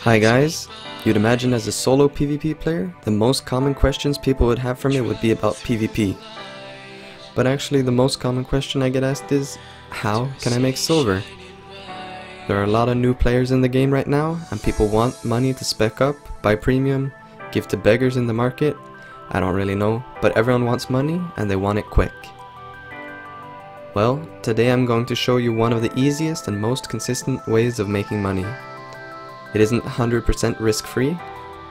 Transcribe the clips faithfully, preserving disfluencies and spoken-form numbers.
Hi guys, you'd imagine as a solo PvP player, the most common questions people would have for me would be about PvP. But actually the most common question I get asked is, how can I make silver? There are a lot of new players in the game right now, and people want money to spec up, buy premium, give to beggars in the market. I don't really know, but everyone wants money and they want it quick. Well, today I'm going to show you one of the easiest and most consistent ways of making money. It isn't one hundred percent risk-free,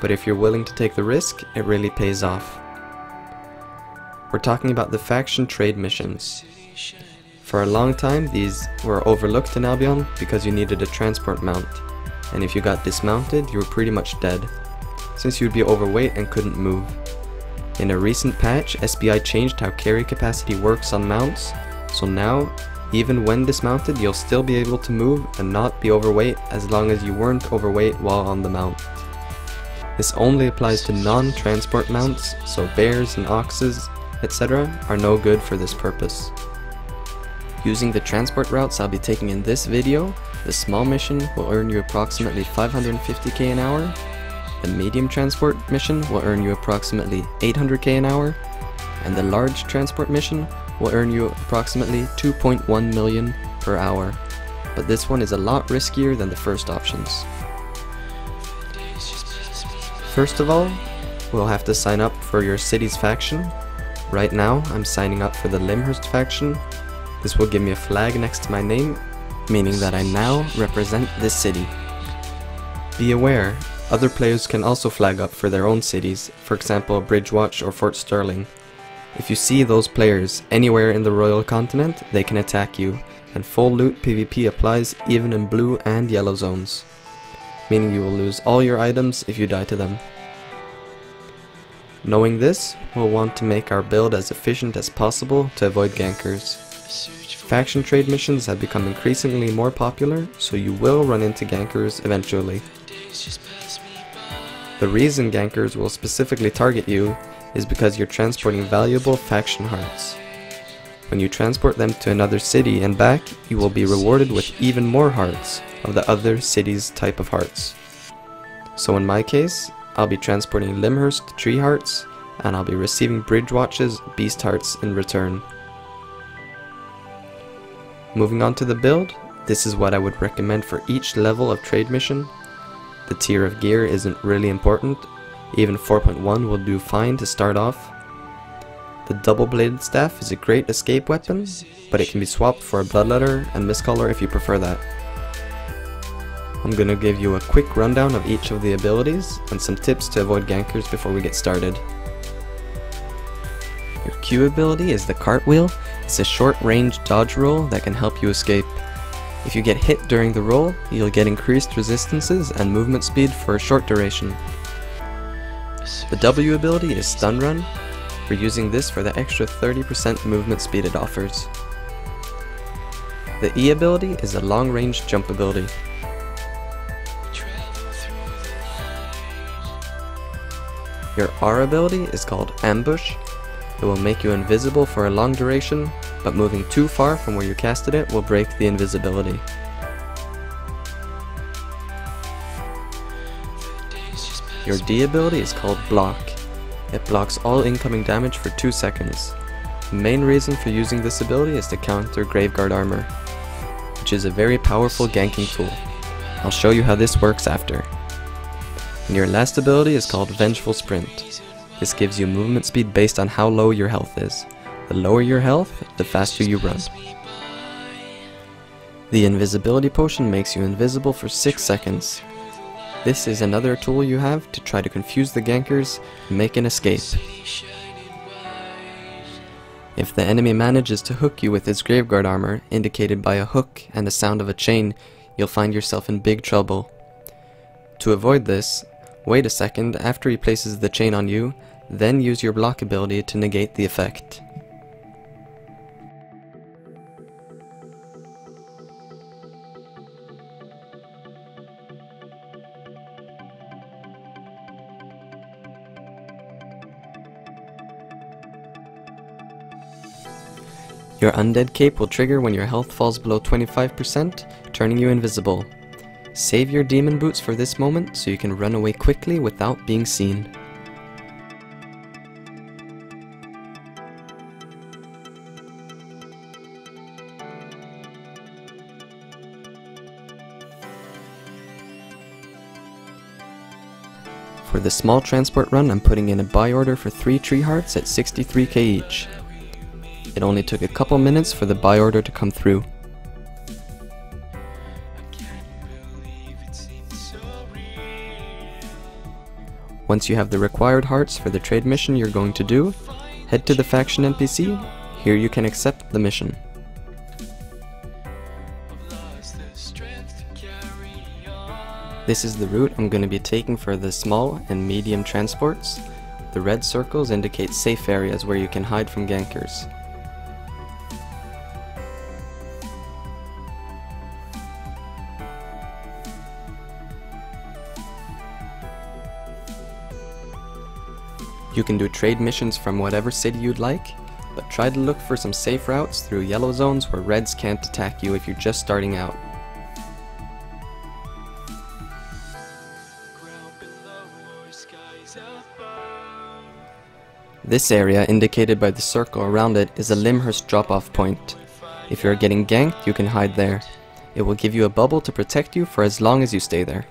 but if you're willing to take the risk, it really pays off. We're talking about the faction trade missions. For a long time, these were overlooked in Albion because you needed a transport mount, and if you got dismounted, you were pretty much dead, since you'd be overweight and couldn't move. In a recent patch, S B I changed how carry capacity works on mounts, so now, even when dismounted, you'll still be able to move and not be overweight as long as you weren't overweight while on the mount. This only applies to non-transport mounts, so bears and oxes, et cetera are no good for this purpose. Using the transport routes I'll be taking in this video, the small mission will earn you approximately five hundred fifty K an hour, the medium transport mission will earn you approximately eight hundred K an hour, and the large transport mission will earn you approximately two point one million per hour, but this one is a lot riskier than the first options. First of all, we'll have to sign up for your city's faction. Right now I'm signing up for the Limhurst faction. This will give me a flag next to my name, meaning that I now represent this city. Be aware, other players can also flag up for their own cities, for example Bridgewatch or Fort Sterling. If you see those players anywhere in the Royal Continent, they can attack you, and full loot PvP applies even in blue and yellow zones, meaning you will lose all your items if you die to them. Knowing this, we'll want to make our build as efficient as possible to avoid gankers. Faction trade missions have become increasingly more popular, so you will run into gankers eventually. The reason gankers will specifically target you is because you're transporting valuable faction hearts. When you transport them to another city and back, you will be rewarded with even more hearts of the other city's type of hearts. So in my case, I'll be transporting Limhurst Tree Hearts, and I'll be receiving Bridgewatch's Beast Hearts in return. Moving on to the build, this is what I would recommend for each level of trade mission. The tier of gear isn't really important, even four point one will do fine to start off. The double-bladed staff is a great escape weapon, but it can be swapped for a bloodletter and miscolor if you prefer that. I'm gonna give you a quick rundown of each of the abilities and some tips to avoid gankers before we get started. Your Q ability is the Cartwheel. It's a short-range dodge roll that can help you escape. If you get hit during the roll, you'll get increased resistances and movement speed for a short duration. The W ability is Stun Run. We're using this for the extra thirty percent movement speed it offers. The E ability is a long-range jump ability. Your R ability is called Ambush. It will make you invisible for a long duration, but moving too far from where you casted it will break the invisibility. Your D ability is called Block. It blocks all incoming damage for two seconds. The main reason for using this ability is to counter Graveguard armor, which is a very powerful ganking tool. I'll show you how this works after. And your last ability is called Vengeful Sprint. This gives you movement speed based on how low your health is. The lower your health, the faster you run. The invisibility potion makes you invisible for six seconds. This is another tool you have to try to confuse the gankers and make an escape. If the enemy manages to hook you with his Graveguard armor, indicated by a hook and the sound of a chain, you'll find yourself in big trouble. To avoid this, wait a second after he places the chain on you, then use your block ability to negate the effect. Your Undead Cape will trigger when your health falls below twenty-five percent, turning you invisible. Save your demon boots for this moment so you can run away quickly without being seen. For the small transport run, I'm putting in a buy order for three tree hearts at sixty-three K each. It only took a couple minutes for the buy order to come through. Once you have the required hearts for the trade mission you're going to do, head to the faction N P C. Here you can accept the mission. This is the route I'm going to be taking for the small and medium transports. The red circles indicate safe areas where you can hide from gankers. You can do trade missions from whatever city you'd like, but try to look for some safe routes through yellow zones where reds can't attack you if you're just starting out. This area, indicated by the circle around it, is a Limhurst drop-off point. If you're getting ganked, you can hide there. It will give you a bubble to protect you for as long as you stay there.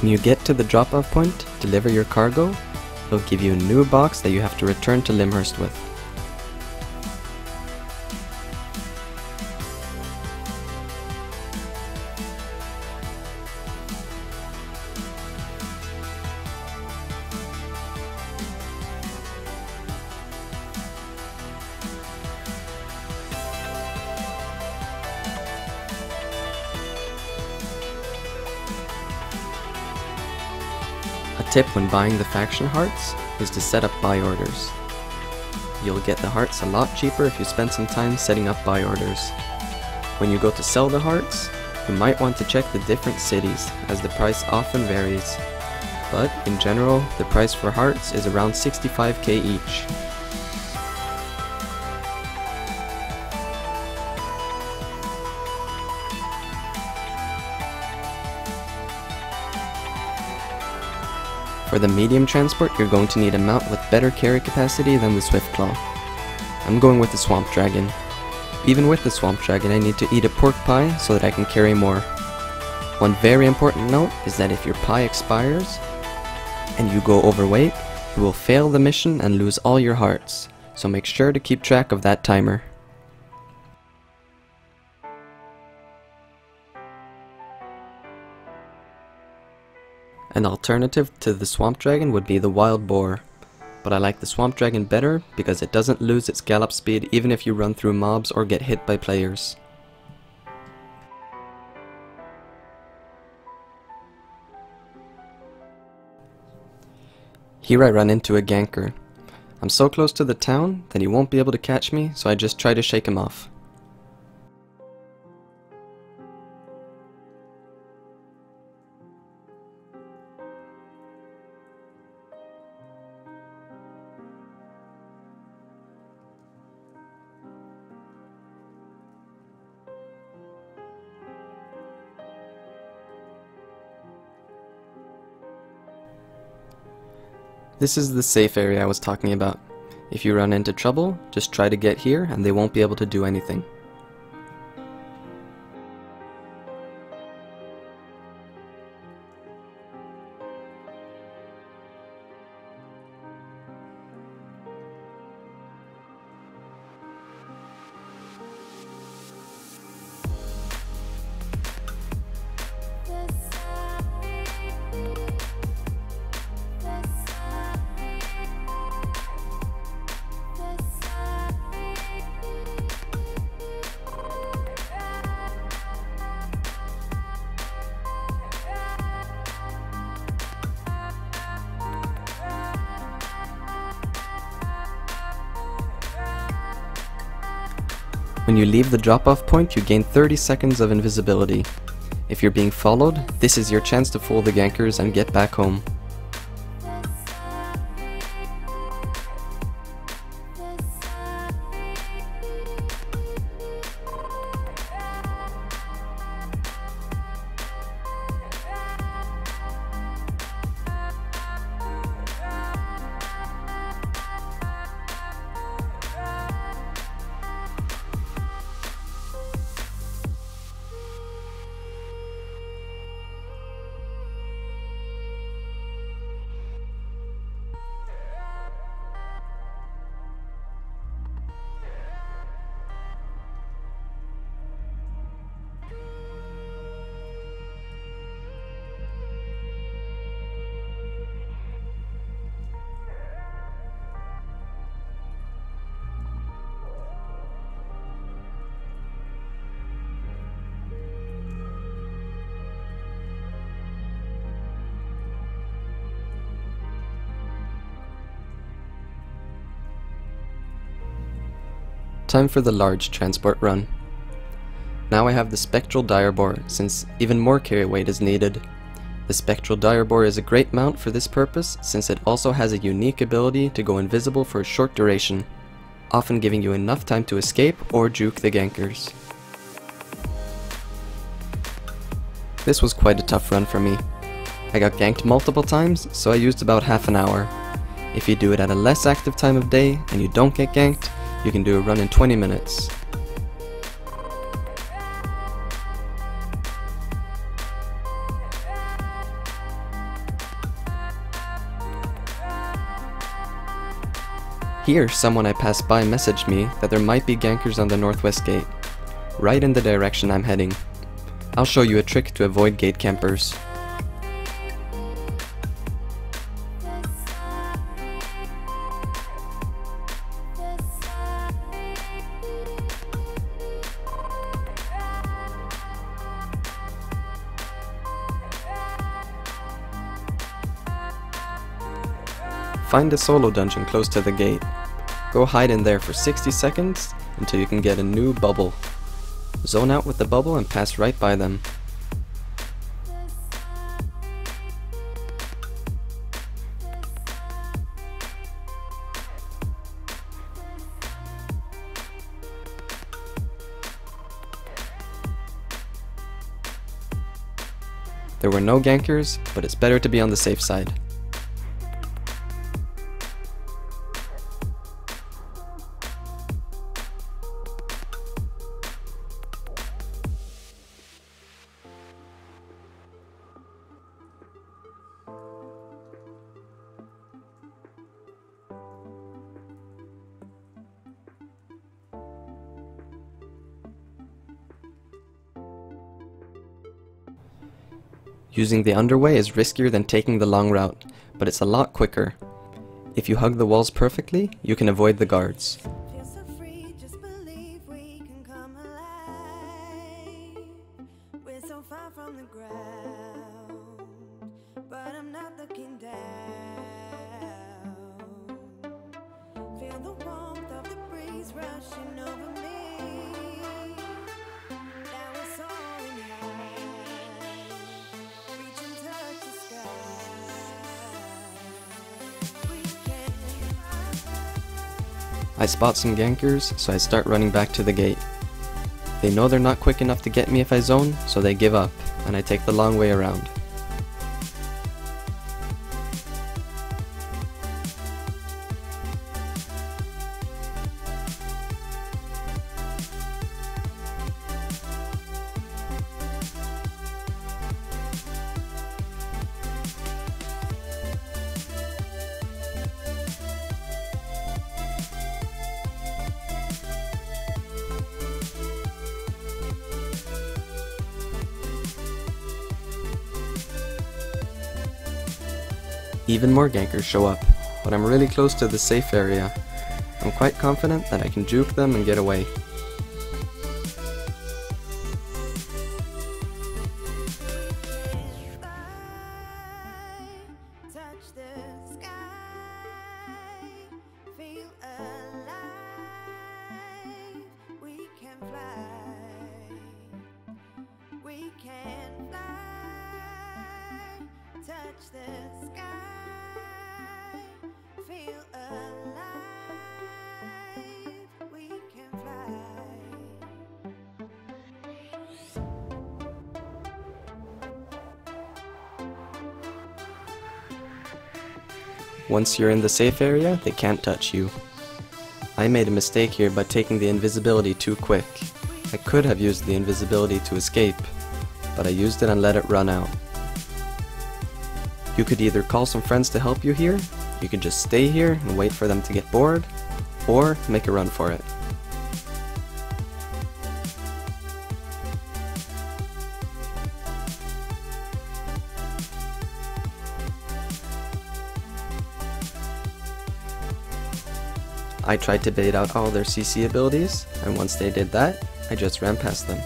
When you get to the drop-off point, deliver your cargo. They'll give you a new box that you have to return to Limhurst with. Tip when buying the faction hearts is to set up buy orders. You'll get the hearts a lot cheaper if you spend some time setting up buy orders. When you go to sell the hearts, you might want to check the different cities as the price often varies. But in general, the price for hearts is around sixty-five K each. For the medium transport, you're going to need a mount with better carry capacity than the Swift Claw. I'm going with the Swamp Dragon. Even with the Swamp Dragon, I need to eat a pork pie so that I can carry more. One very important note is that if your pie expires and you go overweight, you will fail the mission and lose all your hearts, so make sure to keep track of that timer. An alternative to the Swamp Dragon would be the Wild Boar, but I like the Swamp Dragon better because it doesn't lose its gallop speed even if you run through mobs or get hit by players. Here I run into a ganker. I'm so close to the town that he won't be able to catch me, so I just try to shake him off. This is the safe area I was talking about. If you run into trouble, just try to get here and they won't be able to do anything. When you leave the drop-off point, you gain thirty seconds of invisibility. If you're being followed, this is your chance to fool the gankers and get back home. Time for the large transport run. Now I have the Spectral Direbore, since even more carry weight is needed. The Spectral Direbore is a great mount for this purpose, since it also has a unique ability to go invisible for a short duration, often giving you enough time to escape or juke the gankers. This was quite a tough run for me. I got ganked multiple times, so I used about half an hour. If you do it at a less active time of day and you don't get ganked, you can do a run in twenty minutes. Here, someone I passed by messaged me that there might be gankers on the northwest gate, right in the direction I'm heading. I'll show you a trick to avoid gate campers. Find a solo dungeon close to the gate. Go hide in there for sixty seconds until you can get a new bubble. Zone out with the bubble and pass right by them. There were no gankers, but it's better to be on the safe side. Using the underway is riskier than taking the long route, but it's a lot quicker. If you hug the walls perfectly, you can avoid the guards. I spot some gankers, so I start running back to the gate. They know they're not quick enough to get me if I zone, so they give up, and I take the long way around. Even more gankers show up, but I'm really close to the safe area. I'm quite confident that I can juke them and get away. and fly, touch the sky, feel alive, we can fly. Once you're in the safe area, they can't touch you. I made a mistake here by taking the invisibility too quick. I could have used the invisibility to escape, but I used it and let it run out. You could either call some friends to help you here, you could just stay here and wait for them to get bored, or make a run for it. I tried to bait out all their C C abilities, and once they did that, I just ran past them.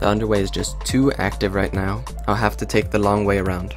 The underway is just too active right now. I'll have to take the long way around.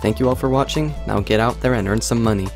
Thank you all for watching, now get out there and earn some money.